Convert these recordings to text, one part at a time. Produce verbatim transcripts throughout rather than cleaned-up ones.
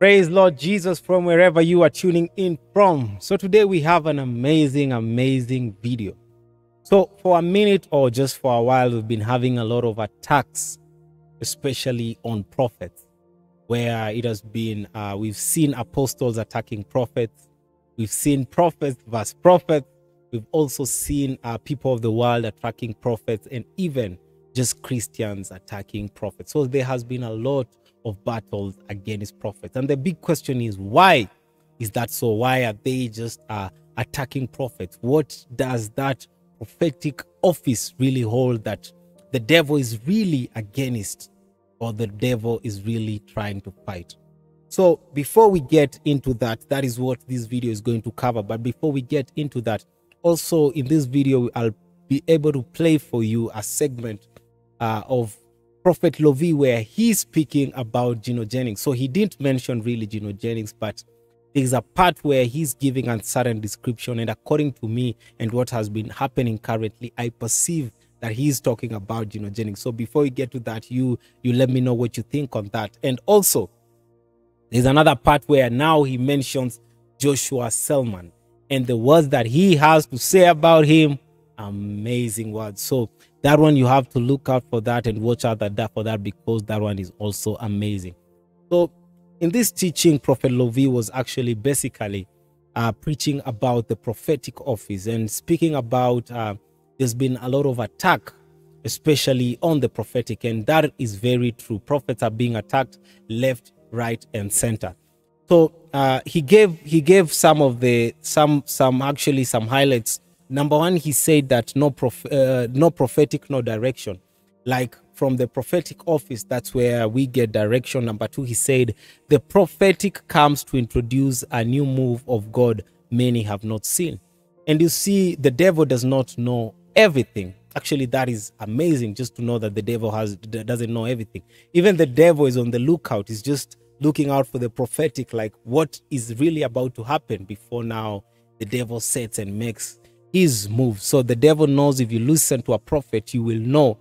Praise Lord Jesus from wherever you are tuning in from. So today we have an amazing, amazing video. So for a minute or just for a while, we've been having a lot of attacks, especially on prophets, where it has been, uh, we've seen apostles attacking prophets. We've seen prophets versus prophets. We've also seen uh, people of the world attacking prophets and even just Christians attacking prophets. So there has been a lot of battles against prophets, and the big question is, why is that so? Why are they just uh, attacking prophets? What does that prophetic office really hold that the devil is really against, or the devil is really trying to fight? So before we get into that, that is what this video is going to cover. But before we get into that, also in this video I'll be able to play for you a segment uh, of Prophet Lovy where he's speaking about Gino Jennings. So he didn't mention really Gino Jennings, but there's a part where he's giving a certain description, and according to me and what has been happening currently, I perceive that he's talking about Gino Jennings. So before we get to that, you you let me know what you think on that. And also there's another part where now he mentions Joshua Selman and the words that he has to say about him. Amazing words. So that one, you have to look out for that and watch out for that, because that one is also amazing. So in this teaching, Prophet Lovy was actually basically uh, preaching about the prophetic office and speaking about uh, there's been a lot of attack, especially on the prophetic, and that is very true. Prophets are being attacked left, right, and center. So uh, he gave he gave some of the some some actually some highlights. Number one, he said that no, prof uh, no prophetic, no direction. Like from the prophetic office, that's where we get direction. Number two, he said the prophetic comes to introduce a new move of God many have not seen. And you see, the devil does not know everything. Actually, that is amazing, just to know that the devil has doesn't know everything. Even the devil is on the lookout. He's just looking out for the prophetic, like what is really about to happen before now the devil sets and makes his move. So the devil knows if you listen to a prophet, you will know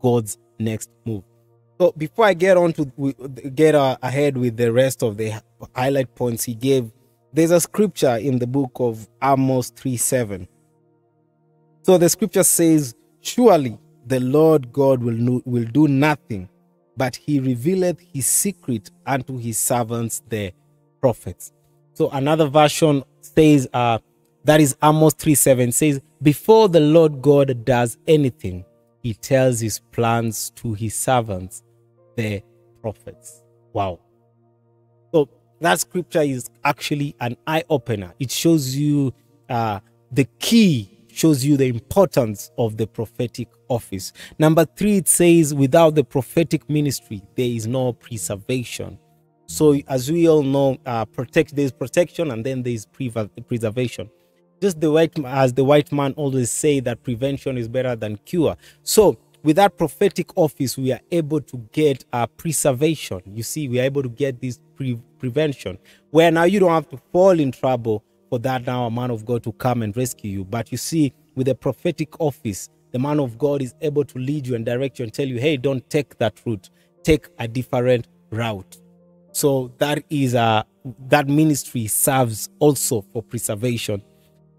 God's next move. So before I get on to get ahead with the rest of the highlight points he gave, there's a scripture in the book of Amos three seven. So the scripture says, surely the Lord God will, will do nothing, but he revealeth his secret unto his servants, the prophets. So another version says, uh, that is Amos three seven, says, before the Lord God does anything, he tells his plans to his servants, the prophets. Wow. So that scripture is actually an eye-opener. It shows you uh, the key, shows you the importance of the prophetic office. Number three, it says, without the prophetic ministry, there is no preservation. So as we all know, uh, protect, there is protection and then there is preservation. Just the white, as the white man always say, that prevention is better than cure. So with that prophetic office, we are able to get a uh, preservation. You see, we are able to get this pre prevention where now you don't have to fall in trouble for that now a man of God to come and rescue you. But you see, with the prophetic office, the man of God is able to lead you and direct you and tell you, hey, don't take that route. Take a different route. So that is a, that ministry serves also for preservation.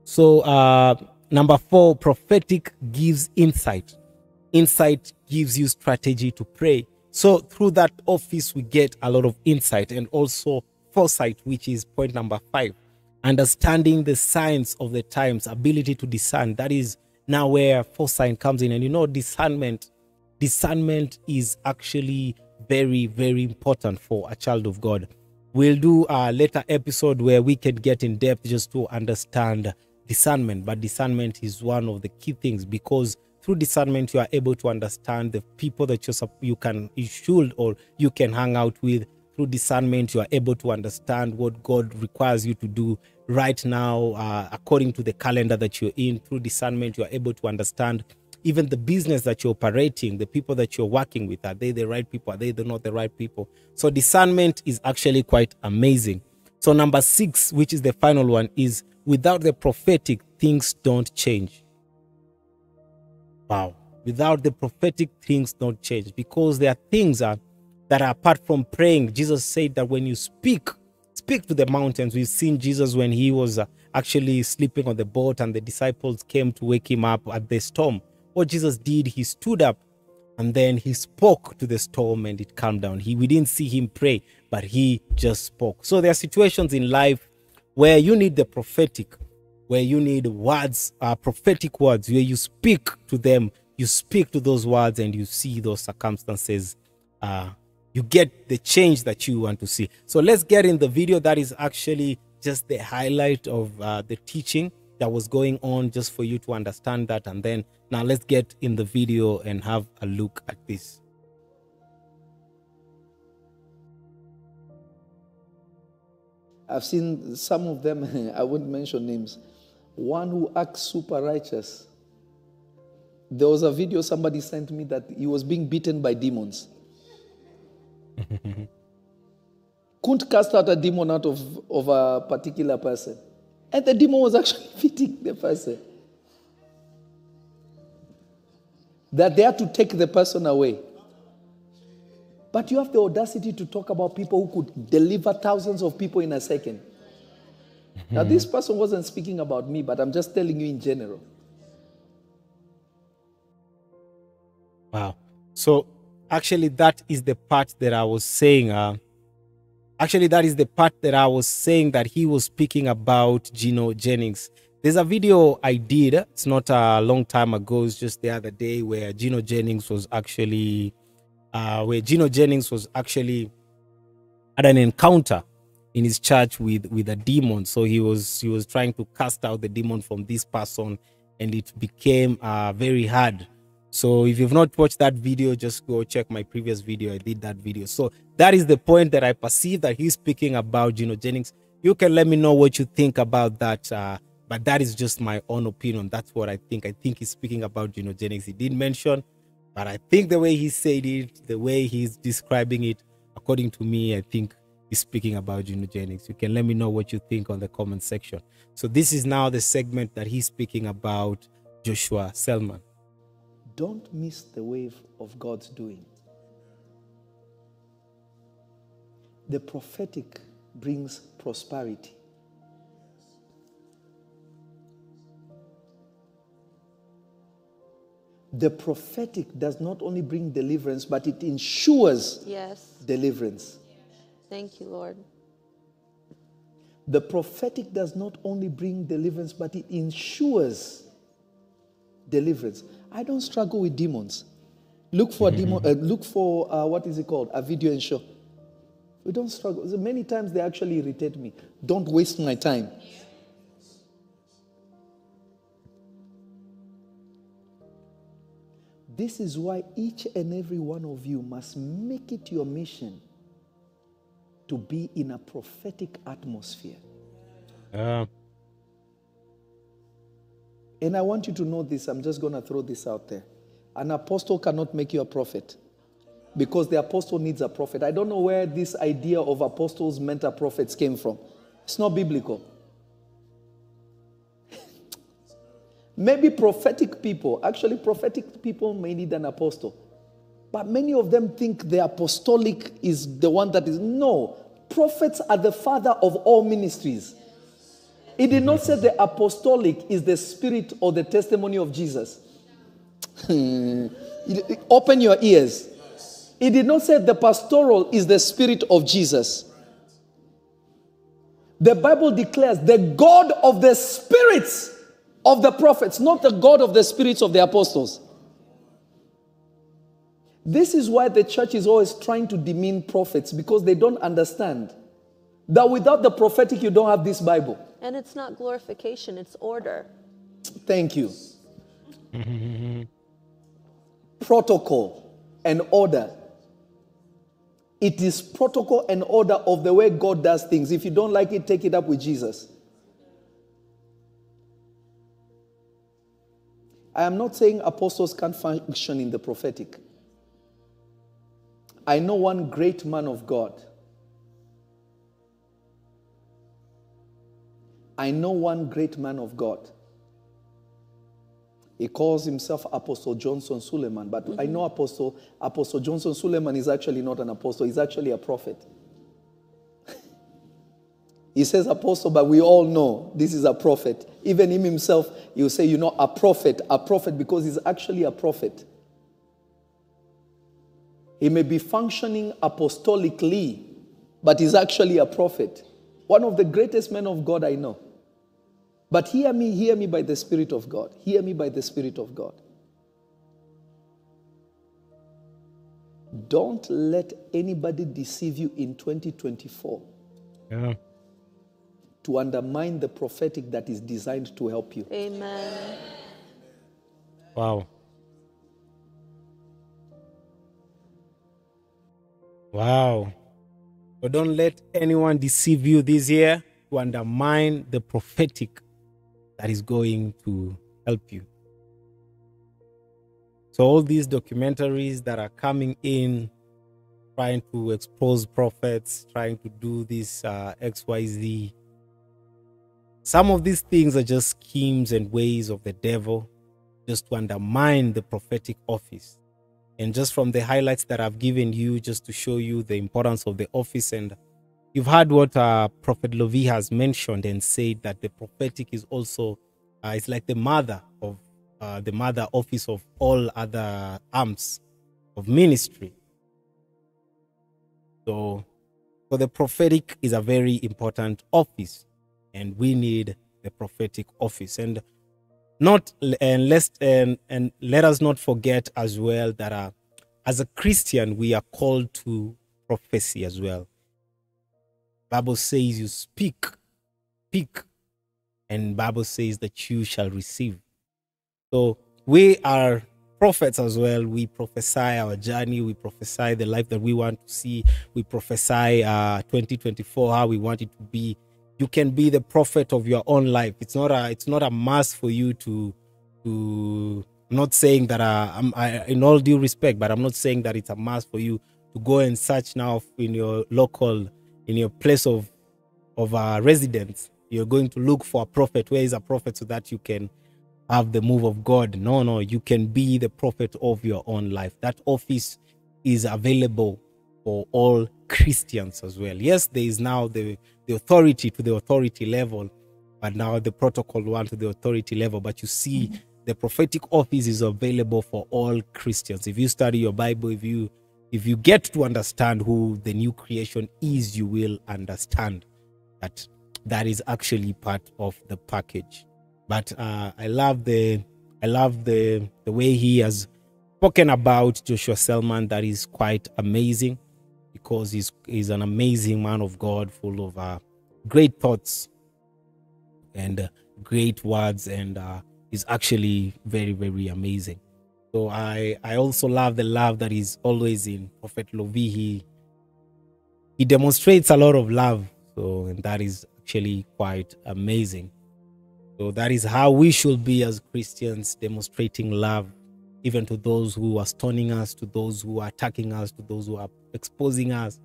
So uh, number four, prophetic gives insight. Insight gives you strategy to pray. So through that office, we get a lot of insight, and also foresight, which is point number five. Understanding the signs of the times, ability to discern. That is now where foresight comes in. And you know, discernment, discernment is actually very, very important for a child of God. We'll do a later episode where we can get in depth just to understand discernment, but discernment is one of the key things, because through discernment you are able to understand the people that you you can you should or you can hang out with. Through discernment you are able to understand what God requires you to do right now uh, according to the calendar that you're in. Through discernment you are able to understand even the business that you're operating, the people that you're working with. Are they the right people? Are they not the right people? So discernment is actually quite amazing. So number six, which is the final one, is without the prophetic, things don't change. Wow. Without the prophetic, things don't change, because there are things that that apart from praying, Jesus said that when you speak, speak to the mountains. We've seen Jesus when he was uh, actually sleeping on the boat and the disciples came to wake him up at the storm. What Jesus did, he stood up and then he spoke to the storm and it calmed down. He, we didn't see him pray, but he just spoke. So there are situations in life where you need the prophetic, where you need words, uh, prophetic words, where you speak to them, you speak to those words and you see those circumstances. Uh, you get the change that you want to see. So let's get in the video. That is actually just the highlight of uh, the teaching that was going on, just for you to understand that. And then now let's get in the video and have a look at this. I've seen some of them, I wouldn't mention names, one who acts super righteous. There was a video somebody sent me that he was being beaten by demons. Couldn't cast out a demon out of, of a particular person. And the demon was actually beating the person. They're there to take the person away. But you have the audacity to talk about people who could deliver thousands of people in a second. Mm-hmm. Now, this person wasn't speaking about me, but I'm just telling you in general. Wow. So, actually, that is the part that I was saying. Uh, actually, that is the part that I was saying that he was speaking about Gino Jennings. There's a video I did. It's not a long time ago. It's just the other day where Gino Jennings was actually... Uh, where Gino Jennings was actually had an encounter in his church with with a demon. So he was he was trying to cast out the demon from this person, and it became uh, very hard. So if you've not watched that video, just go check my previous video. I did that video. So that is the point that I perceive that he's speaking about, Gino Jennings. You can let me know what you think about that, uh, but that is just my own opinion. That's what I think. I think he's speaking about Gino Jennings. He did mention. But I think the way he said it, the way he's describing it, according to me, I think he's speaking about Gino Jennings. You can let me know what you think on the comment section. So this is now the segment that he's speaking about Joshua Selman. Don't miss the wave of God's doing. The prophetic brings prosperity. The prophetic does not only bring deliverance, but it ensures yes. deliverance. Thank you, Lord. The prophetic does not only bring deliverance, but it ensures deliverance. I don't struggle with demons. Look for a demon. Uh, look for uh, what is it called? A video and show. We don't struggle. Many times they actually irritate me. Don't waste my time. This is why each and every one of you must make it your mission to be in a prophetic atmosphere. Uh. And I want you to know this. I'm just going to throw this out there. An apostle cannot make you a prophet because the apostle needs a prophet. I don't know where this idea of apostles, mentor, prophets came from. It's not biblical. Maybe prophetic people, actually prophetic people may need an apostle. But many of them think the apostolic is the one that is, no. Prophets are the father of all ministries. It did not say the apostolic is the spirit or the testimony of Jesus. Open your ears. It did not say the pastoral is the spirit of Jesus. The Bible declares the God of the spirits of the prophets, not the God of the spirits of the apostles. This is why the church is always trying to demean prophets, because they don't understand that without the prophetic, you don't have this Bible. And it's not glorification, it's order. Thank you. Protocol and order. It is protocol and order of the way God does things. If you don't like it, take it up with Jesus. I am not saying apostles can't function in the prophetic. I know one great man of God. I know one great man of God He calls himself Apostle Johnson Suleiman, but mm-hmm. I know Apostle, Apostle Johnson Suleiman is actually not an apostle. He's actually a prophet. He says apostle, but we all know this is a prophet. Even him himself, he'll say, you know, a prophet, a prophet, because he's actually a prophet. He may be functioning apostolically, but he's actually a prophet. One of the greatest men of God I know. But hear me, hear me by the Spirit of God. Hear me by the Spirit of God. Don't let anybody deceive you in twenty twenty-four yeah. to undermine the prophetic that is designed to help you. Amen. Wow. Wow. So don't let anyone deceive you this year to undermine the prophetic that is going to help you. So all these documentaries that are coming in, trying to expose prophets, trying to do this uh, X Y Z, some of these things are just schemes and ways of the devil just to undermine the prophetic office. And just from the highlights that I've given you, just to show you the importance of the office, and you've heard what uh, Prophet Lovy has mentioned and said, that the prophetic is also, uh, it's like the mother of, uh, the mother office of all other arms of ministry. So, so the prophetic is a very important office, and we need the prophetic office. And not, and, let's, and, and let us not forget as well that uh, as a Christian, we are called to prophecy as well. Bible says you speak, speak, and Bible says that you shall receive. So we are prophets as well. We prophesy our journey. We prophesy the life that we want to see. We prophesy uh, twenty twenty-four, how we want it to be. You can be the prophet of your own life. It's not a, it's not a must for you to, to I'm not saying that, uh, I'm, I, in all due respect, but I'm not saying that it's a must for you to go and search now in your local, in your place of, of uh, residence. You're going to look for a prophet. Where is a prophet so that you can have the move of God? No, no. You can be the prophet of your own life. That office is available for all Christians as well. Yes, there is now the, the authority to the authority level, but now the protocol one to the authority level. But you see, the prophetic office is available for all Christians. If you study your Bible, if you If you get to understand who the new creation is, you will understand that that is actually part of the package. But uh, I love the I love the the way he has spoken about Joshua Selman. That is quite amazing, because he's he's an amazing man of God, full of uh, great thoughts and uh, great words, and uh, is actually very very amazing. So I, I also love the love that is always in Prophet Lovy. He, he demonstrates a lot of love. So, and that is actually quite amazing. So that is how we should be as Christians, demonstrating love, even to those who are stoning us, to those who are attacking us, to those who are exposing us.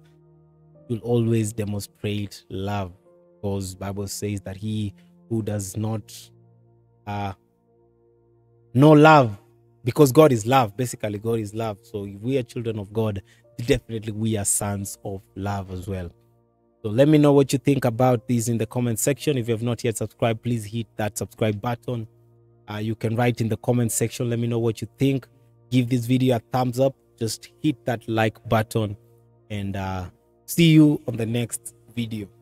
We'll always demonstrate love, because the Bible says that he who does not uh, know love, because God is love. Basically, God is love. So if we are children of God, definitely we are sons of love as well. So let me know what you think about this in the comment section. If you have not yet subscribed, please hit that subscribe button. Uh, you can write in the comment section. Let me know what you think. Give this video a thumbs up. Just hit that like button. And uh, see you on the next video.